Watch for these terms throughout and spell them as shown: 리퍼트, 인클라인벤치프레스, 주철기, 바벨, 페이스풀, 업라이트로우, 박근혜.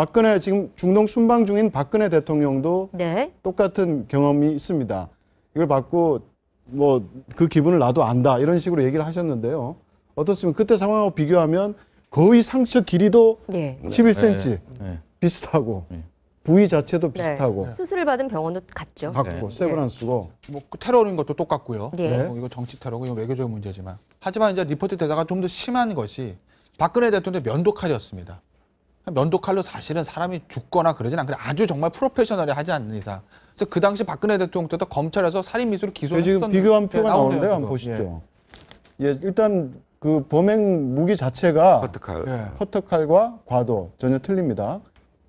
박근혜 지금 중동 순방 중인 박근혜 대통령도 네. 똑같은 경험이 있습니다. 이걸 받고 뭐 그 기분을 나도 안다 이런 식으로 얘기를 하셨는데요. 어떻습니까? 그때 상황하고 비교하면 거의 상처 길이도 네. 11cm 네. 비슷하고 네. 부위 자체도 비슷하고 네. 수술을 받은 병원도 같죠. 같고 네. 세브란스고 뭐 테러인 것도 똑같고요. 네. 이거 정치 테러고 이거 외교적인 문제지만 하지만 이제 리퍼트 대사가 좀 더 심한 것이 박근혜 대통령의 면도칼이었습니다. 면도칼로 사실은 사람이 죽거나 그러진 않고 아주 정말 프로페셔널이 하지 않는 이상. 그래서 그 당시 박근혜 대통령 때도 검찰에서 살인미수로 기소를 했었는데 지금 비교한 표가 나오는데요. 한번 보시죠. 예. 예, 일단 그 범행 무기 자체가 커터칼. 예. 커터칼과 과도 전혀 틀립니다.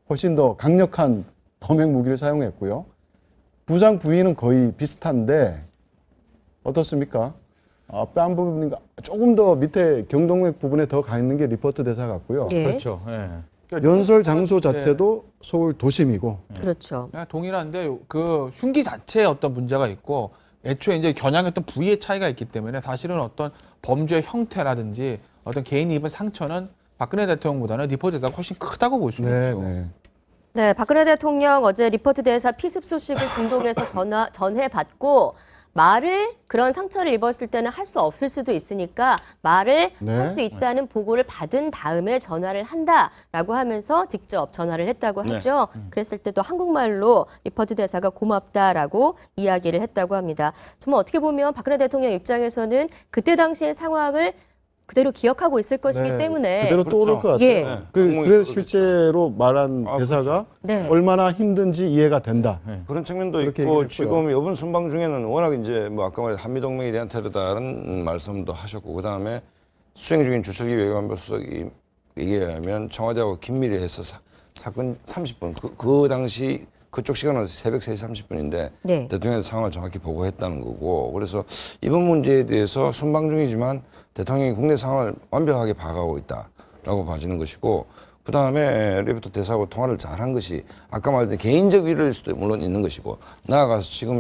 훨씬 더 강력한 범행 무기를 사용했고요. 부상 부위는 거의 비슷한데 어떻습니까? 아, 뺨 부분인가 조금 더 밑에 경동맥 부분에 더 가 있는 게 리퍼트 대사 같고요. 예. 그렇죠. 예. 연설 장소 자체도 네. 서울 도심이고. 그렇죠. 동일한데 그 흉기 자체에 어떤 문제가 있고 애초에 이제 겨냥했던 부위의 차이가 있기 때문에 사실은 어떤 범죄의 형태라든지 어떤 개인이 입은 상처는 박근혜 대통령보다는 리퍼트 대사가 훨씬 크다고 볼 수 있죠. 네. 네, 박근혜 대통령 어제 리퍼트 대사 피습 소식을 중동에서 전해받고 말을 그런 상처를 입었을 때는 할 수 없을 수도 있으니까 말을 네. 할 수 있다는 보고를 받은 다음에 전화를 한다라고 하면서 직접 전화를 했다고 네. 하죠. 그랬을 때도 한국말로 리퍼트 대사가 고맙다라고 이야기를 했다고 합니다. 정말 어떻게 보면 박근혜 대통령 입장에서는 그때 당시의 상황을 그대로 기억하고 있을 것이기 네. 때문에 그대로 떠오를 그렇죠. 것 같아요. 예. 네. 그래서 실제로 말한 대사가 네. 얼마나 힘든지 이해가 된다. 네. 그런 측면도 있고 지금 이번 순방 중에는 워낙 이제 뭐 아까 말한 한미동맹에 대한 테러다라는 말씀도 하셨고 그 다음에 수행 중인 주철기 외교안보 수석이 얘기하면 청와대하고 긴밀히 해서 사건 30분 그 당시 그쪽 시간은 새벽 3시 30분인데 네. 대통령의 상황을 정확히 보고했다는 거고 그래서 이번 문제에 대해서 순방 중이지만 대통령이 국내 상황을 완벽하게 파악하고 있다라고 봐지는 것이고 그 다음에 리퍼트 대사하고 통화를 잘한 것이 아까 말했던 개인적 위로일 수도 물론 있는 것이고 나아가서 지금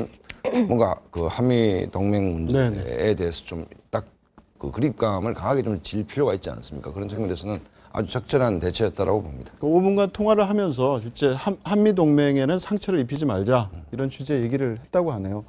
뭔가 그 한미 동맹 문제에 네네. 대해서 좀 딱 그 그립감을 강하게 좀 질 필요가 있지 않습니까? 그런 측면에서는 아주 적절한 대처였다라고 봅니다. 그 5분간 통화를 하면서 실제 한미 동맹에는 상처를 입히지 말자 이런 취지의 얘기를 했다고 하네요.